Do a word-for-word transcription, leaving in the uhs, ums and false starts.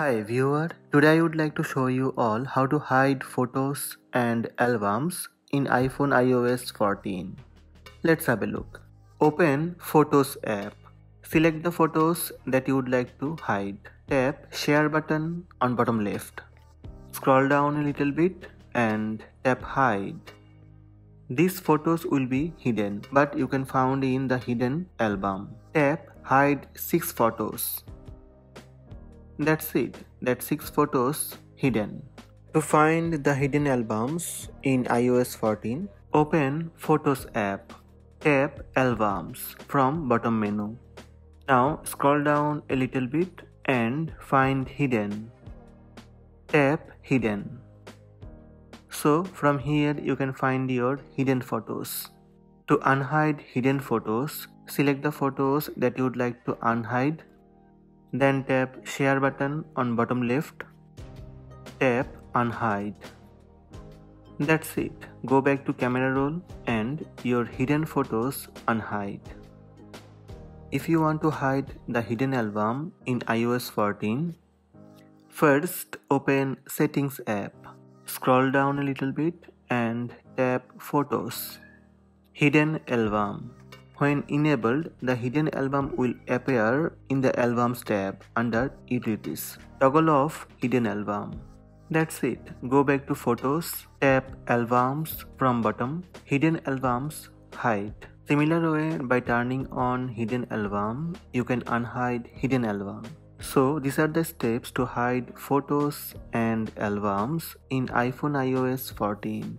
Hi viewer, today I would like to show you all how to hide photos and albums in iPhone i O S fourteen. Let's have a look. Open Photos app. Select the photos that you would like to hide. Tap Share button on bottom left. Scroll down a little bit and tap Hide. These photos will be hidden, but you can find in the hidden album. Tap Hide six photos. That's it, that's six photos hidden. To find the hidden albums in i O S fourteen, open Photos app. Tap Albums from bottom menu. Now scroll down a little bit and find Hidden. Tap Hidden. So from here you can find your hidden photos. To unhide hidden photos, select the photos that you would like to unhide. Then tap Share button on bottom left. Tap Unhide. That's it. Go back to camera roll and your hidden photos unhide. If you want to hide the hidden album in i O S fourteen, first open Settings app. Scroll down a little bit and tap Photos. Hidden album. When enabled, the hidden album will appear in the Albums tab under Utilities. Toggle off Hidden Album. That's it. Go back to Photos, tap Albums from bottom, Hidden Albums, Hide. Similar way, by turning on Hidden Album, you can unhide Hidden Album. So these are the steps to hide photos and albums in iPhone i O S fourteen.